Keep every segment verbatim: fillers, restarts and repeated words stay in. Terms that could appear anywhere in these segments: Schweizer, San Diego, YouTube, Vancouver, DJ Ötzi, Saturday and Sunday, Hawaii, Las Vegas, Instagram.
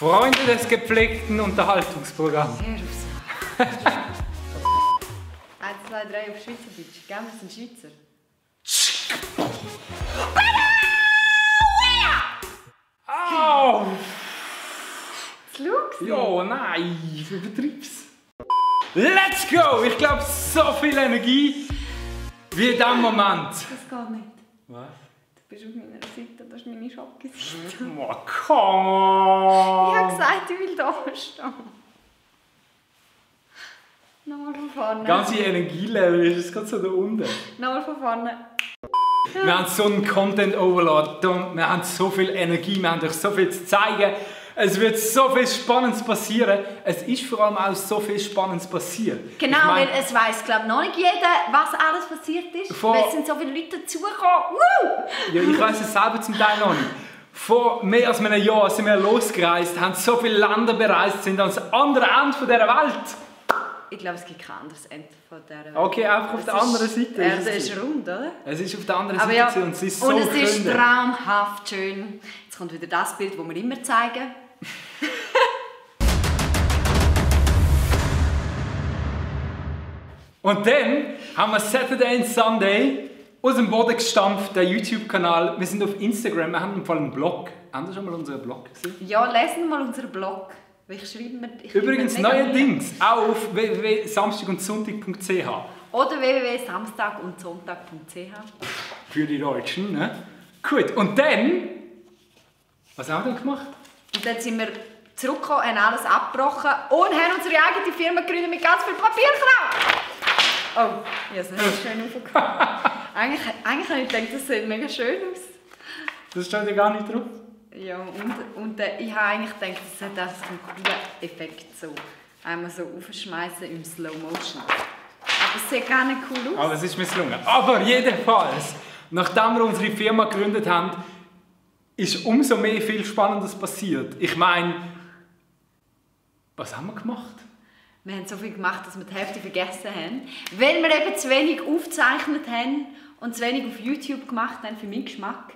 Freunde des gepflegten Unterhaltungsprogramms. eins, zwei, drei auf Schweizerdeutsch. Gell, wir sind Schweizer. Au! Das ja, nein, ich übertreib's. Let's go! Ich glaube, so viel Energie wie in diesem Moment. Das geht nicht. Was? Du bist auf meiner Seite, das ist meine Schocke-Seite. Oh, come on! Ich habe gesagt, ich will da stehen. Nochmal von vorne. Ganze Energielevel ist es gerade so da unten. Nochmal von vorne. Wir haben so einen Content-Overload, wir haben so viel Energie, wir haben euch so viel zu zeigen. Es wird so viel Spannendes passieren. Es ist vor allem auch so viel Spannendes passiert. Genau, ich mein, weil es weiss, glaube noch nicht jeder, was alles passiert ist. Vor, weil es sind so viele Leute dazugekommen. Uh! Ja, ich weiss es selber zum Teil noch nicht. Vor mehr als einem Jahr sind wir losgereist, haben so viele Länder bereist, sind ans andere Ende von dieser Welt. Ich glaube, es gibt kein anderes Ende von dieser Welt. Okay, einfach auf der anderen Seite. Die Erde ist rund, oder? Es ist auf der anderen Seite ja, und es ist so schön. Und es ist traumhaft schön. Jetzt kommt wieder das Bild, das wir immer zeigen. Und dann haben wir Saturday and Sunday aus dem Boden gestampft, den YouTube-Kanal. Wir sind auf Instagram, wir haben im Fall einen Blog. Haben Sie schon mal unseren Blog gesehen? Ja, lesen mal unseren Blog. Ich schreibe mir, ich übrigens neuerdings auch auf w w w punkt samstag und sonntag punkt c h oder w w w punkt samstag und sonntag punkt c h für die Deutschen, ne? Gut, und dann, was haben wir denn gemacht? Und dann sind wir zurückgekommen, haben alles abgebrochen und haben unsere eigene Firma gegründet mit ganz viel Papierkram. Oh, ich habe es nicht schön aufgekommen. Eigentlich, eigentlich habe ich gedacht, das sieht mega schön aus. Das steht ja gar nicht drauf. Ja, und, und äh, ich habe eigentlich gedacht, das hat auch so einen coolen Effekt. So. Einmal so aufschmeißen im Slow Motion. Aber es sieht gar nicht cool aus. Aber es ist misslungen. Aber jedenfalls, nachdem wir unsere Firma gegründet haben, ist umso mehr viel Spannendes passiert. Ich meine, was haben wir gemacht? Wir haben so viel gemacht, dass wir die Hälfte vergessen haben. Weil wir eben zu wenig aufgezeichnet haben und zu wenig auf YouTube gemacht haben, für meinen Geschmack.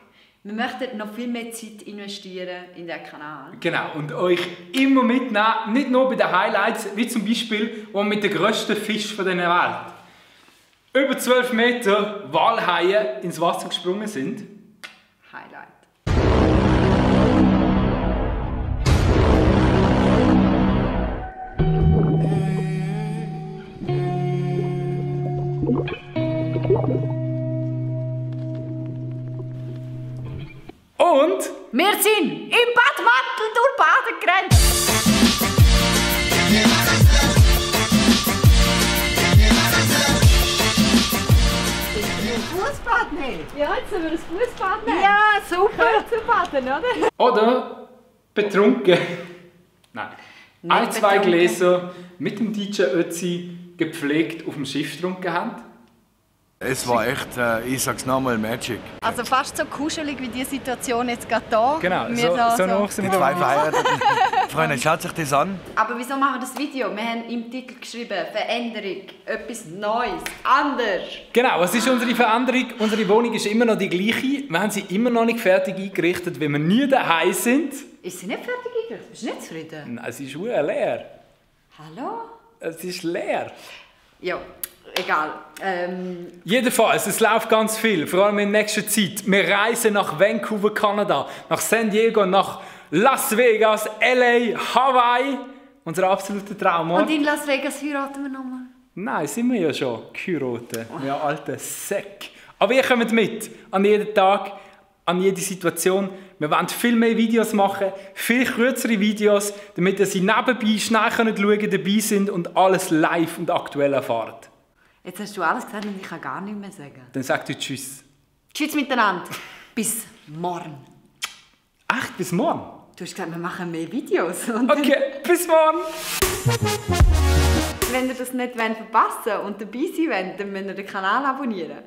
Wir möchten noch viel mehr Zeit investieren in den Kanal. Genau, und euch immer mitnehmen, nicht nur bei den Highlights, wie zum Beispiel, wo wir mit den grössten Fisch von dieser Welt über zwölf Meter Walhaie ins Wasser gesprungen sind. Highlight. Und wir sind im Badmantel durch Baden gerannt. Fußbad nehmen. Ja, jetzt haben wir das Fußbad nehmen. Ja, super zu baden, oder? Oder betrunken. Nein. Nicht ein, zwei betrunken. Gläser mit dem D J Ötzi gepflegt auf dem Schiff getrunken haben. Es war echt, äh, ich sag's nochmal, Magic. Also fast so kuschelig wie die Situation jetzt gerade hier. Genau, wir so, da so noch sind wir zwei verheirateten Freunde, schaut sich das an. Aber wieso machen wir das Video? Wir haben im Titel geschrieben, Veränderung, etwas Neues, anders. Genau, was ist unsere Veränderung? Unsere Wohnung ist immer noch die gleiche. Wir haben sie immer noch nicht fertig eingerichtet, weil wir nie daheim sind. Ist sie nicht fertig eingerichtet? Bist du nicht zufrieden? Nein, sie ist leer. Hallo? Es ist leer. Ja. Egal. Ähm. Jedenfalls, es läuft ganz viel, vor allem in nächster Zeit. Wir reisen nach Vancouver, Kanada, nach San Diego, nach Las Vegas, L A, Hawaii. Unser absoluter Traum. Und in Las Vegas heiraten wir nochmal? Nein, sind wir ja schon geheiratet. Oh. Ja, alter Säck. Aber ihr kommt mit, an jeden Tag, an jede Situation. Wir wollen viel mehr Videos machen, viel kürzere Videos, damit ihr sie nebenbei schnell schauen könnt, dabei sind und alles live und aktuell erfahrt. Jetzt hast du alles gesagt und ich kann gar nichts mehr sagen. Dann sag du Tschüss. Tschüss miteinander. Bis morgen. Echt? Bis morgen? Du hast gesagt, wir machen mehr Videos. Und okay, bis morgen. Wenn ihr das nicht verpassen wollt und dabei sein wollt, dann müsst ihr den Kanal abonnieren.